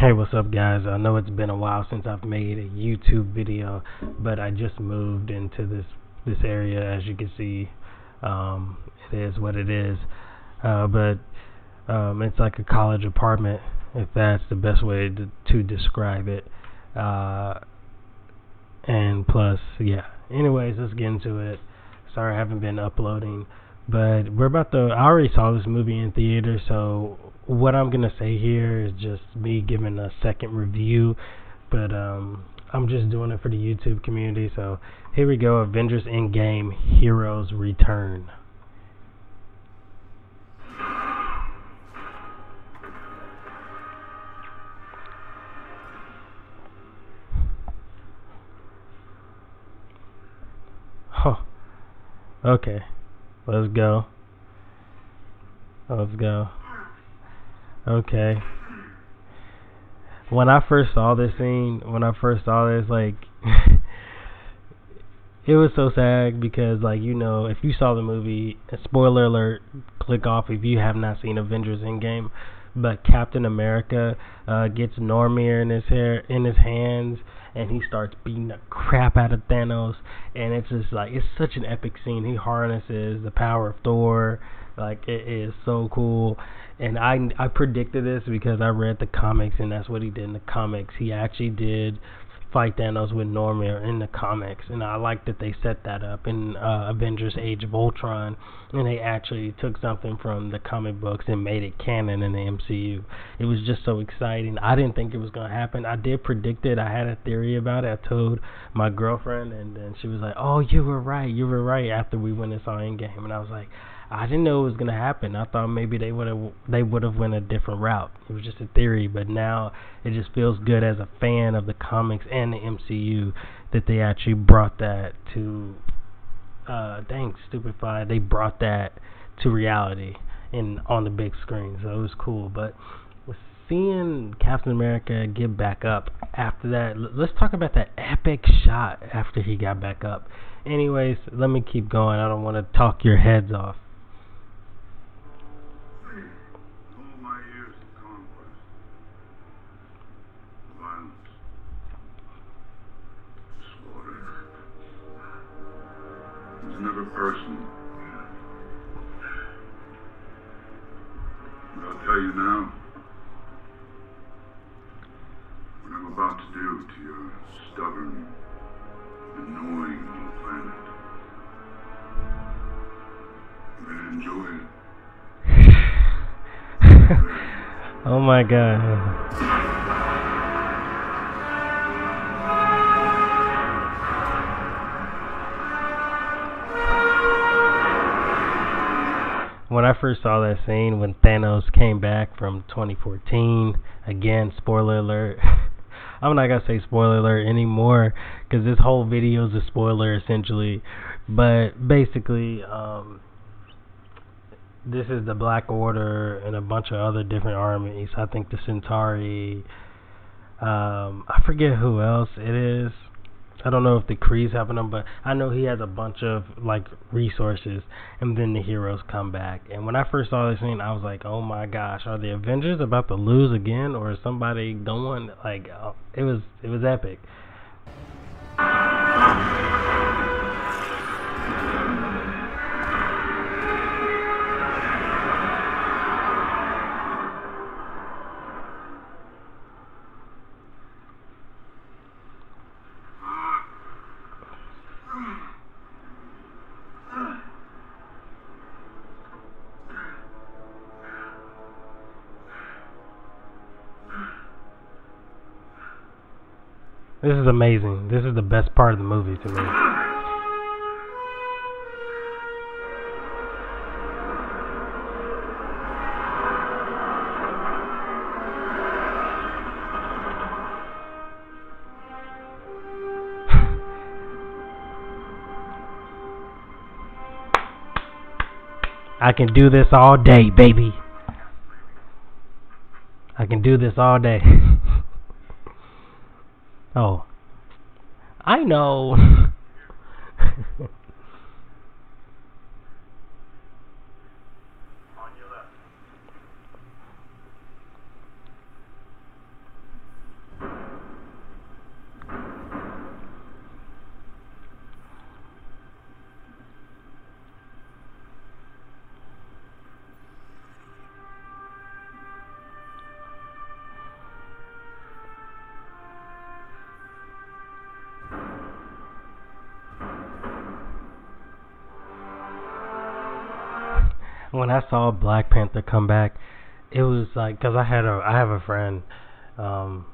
Hey, what's up, guys? I know it's been a while since I've made a YouTube video, but I just moved into this area. As you can see, it is what it is, but it's like a college apartment, if that's the best way to describe it. And plus, yeah, anyways, let's get into it. Sorry I haven't been uploading, but we're about to, I already saw this movie in theater, so what I'm gonna say here is just me giving a second review, but I'm just doing it for the YouTube community. So here we go, Avengers: Endgame, Heroes Return. Huh. Okay. Let's go. Let's go. Okay. When I first saw this scene, like, it was so sad because, like, you know, if you saw the movie, spoiler alert, click off if you have not seen Avengers: Endgame. But Captain America gets Normir in his hands, and he starts beating the crap out of Thanos, and it's just like, it's such an epic scene. He harnesses the power of Thor. Like, it is so cool. And I predicted this because I read the comics, and that's what he did in the comics. He actually did fight Thanos with Normir in the comics, and I like that they set that up in Avengers: Age of Ultron, and they actually took something from the comic books and made it canon in the MCU. It was just so exciting. I didn't think it was going to happen. I did predict it. I had a theory about it. I told my girlfriend, and then she was like, oh, you were right, you were right, after we went and saw Endgame. And I was like, I didn't know it was going to happen. I thought maybe they would have went a different route. It was just a theory, but now it just feels good as a fan of the comics and the MCU that they actually brought that to they brought that to reality in on the big screen. So it was cool, but seeing Captain America get back up after that, let's talk about that epic shot after he got back up. Anyways, let me keep going. I don't want to talk your heads off. Another person. But I'll tell you now what I'm about to do to your stubborn, annoying little planet. You're gonna enjoy it. Oh my god. When I first saw that scene when Thanos came back from 2014, again, spoiler alert, I'm not going to say spoiler alert anymore because this whole video is a spoiler essentially, but basically this is the Black Order and a bunch of other different armies. I think the Centauri, I forget who else it is. I don't know if the Kree's helping him, but I know he has a bunch of, like, resources, and then the heroes come back. And when I first saw this scene, I was like, oh my gosh, are the Avengers about to lose again, or is somebody going? Like, it was epic. This is amazing. This is the best part of the movie to me. I can do this all day, baby. I can do this all day. Oh, I know. On your left. when I saw Black Panther come back, it was like, because I have a friend, and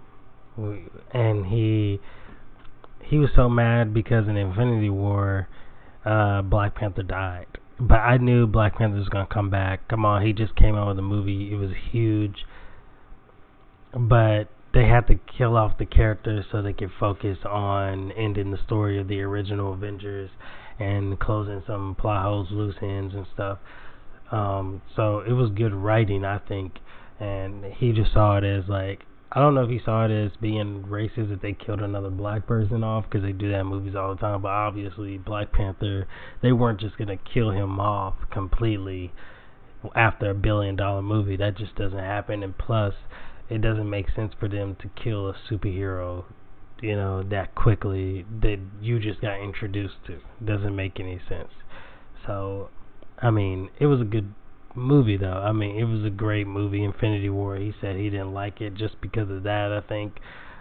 he was so mad because in Infinity War, Black Panther died. But I knew Black Panther was gonna come back. Come on, he just came out with a movie. It was huge. But they had to kill off the character so they could focus on ending the story of the original Avengers and closing some plot holes, loose ends, and stuff. So it was good writing, I think. And he just saw it as like, I don't know if he saw it as being racist if they killed another black person off, because they do that in movies all the time. But obviously, Black Panther, they weren't just gonna kill him off completely after $1 billion movie. That just doesn't happen. And plus, it doesn't make sense for them to kill a superhero, you know, that quickly that you just got introduced to. It doesn't make any sense. So, I mean, it was a good movie, though. I mean, it was a great movie, Infinity War. He said he didn't like it just because of that, I think.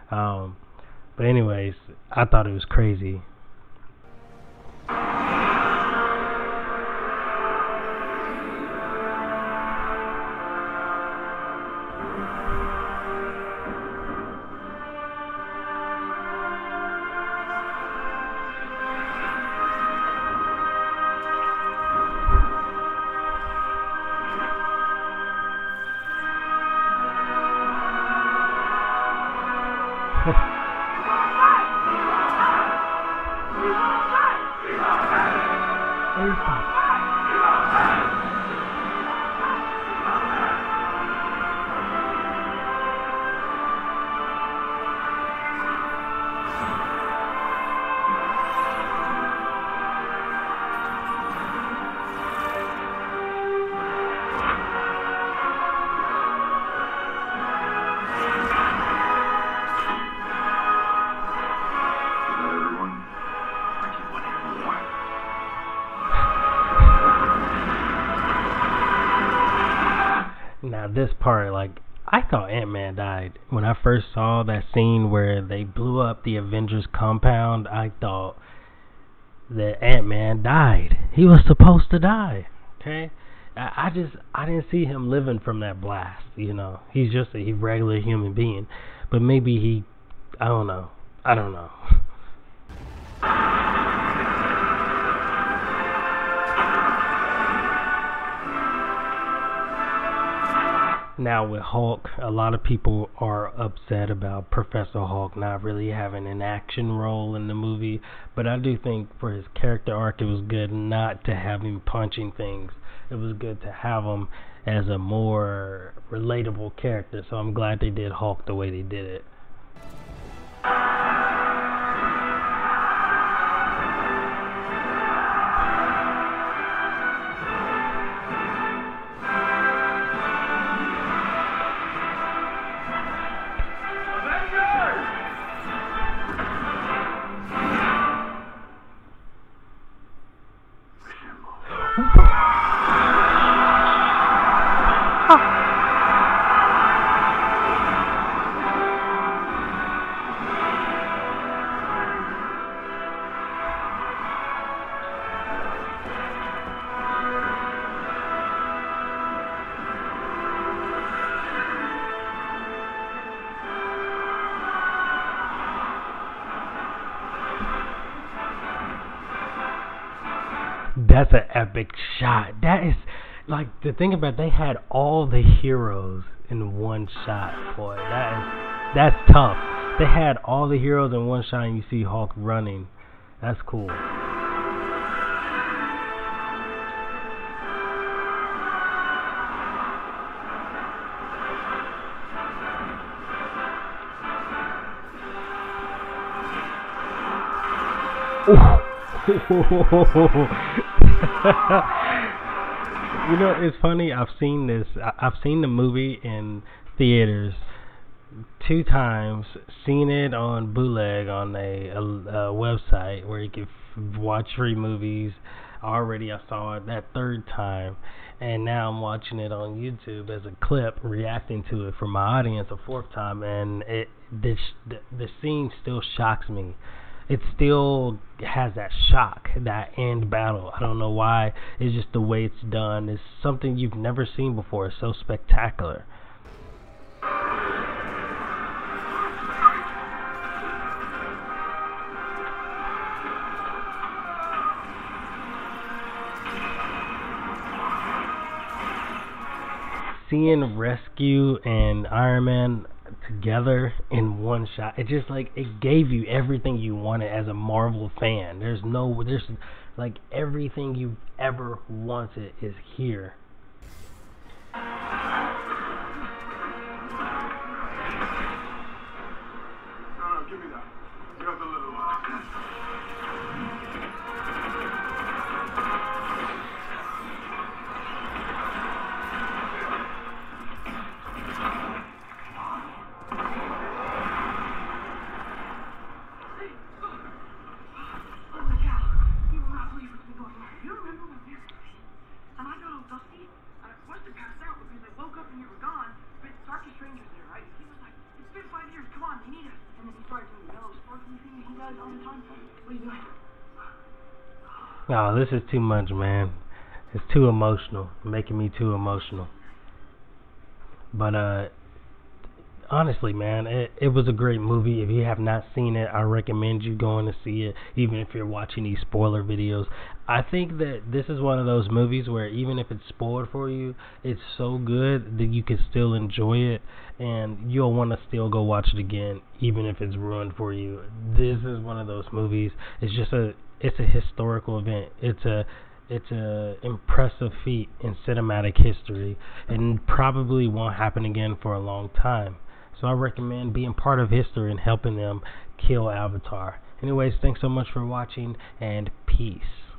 But anyways, I thought it was crazy. This part, like, I thought Ant-Man died. When I first saw that scene where they blew up the Avengers compound, I thought that Ant-Man died. He was supposed to die, okay? I didn't see him living from that blast, you know. He's just a regular human being. But maybe he, I don't know. Now with Hulk, a lot of people are upset about Professor Hulk not really having an action role in the movie, but I do think for his character arc, it was good not to have him punching things. It was good to have him as a more relatable character, so I'm glad they did Hulk the way they did it. That's an epic shot. That is, like, the thing about, they had all the heroes in one shot, boy. That's tough. They had all the heroes in one shot, and you see Hulk running. That's cool. You know, it's funny, I've seen the movie in theaters 2 times, seen it on bootleg on a website where you can watch free movies. Already I saw it that 3rd time, and now I'm watching it on YouTube as a clip, reacting to it from my audience a 4th time, and the scene still shocks me. it still has that shock, that end battle. I don't know why. It's just the way it's done. It's something you've never seen before. It's so spectacular. Seeing Rescue and Iron Man together in one shot, it just, like, it gave you everything you wanted as a Marvel fan. There's like everything you've ever wanted is here. Oh, this is too much, man. It's too emotional. Making me too emotional. But honestly, man, it was a great movie. If you have not seen it, I recommend you going to see it, even if you're watching these spoiler videos. I think that this is one of those movies where even if it's spoiled for you, it's so good that you can still enjoy it, and you'll want to still go watch it again, even if it's ruined for you. This is one of those movies. It's just a historical event. It's a impressive feat in cinematic history, and probably won't happen again for a long time. So I recommend being part of history and helping them kill Avatar. Anyways, thanks so much for watching, and peace.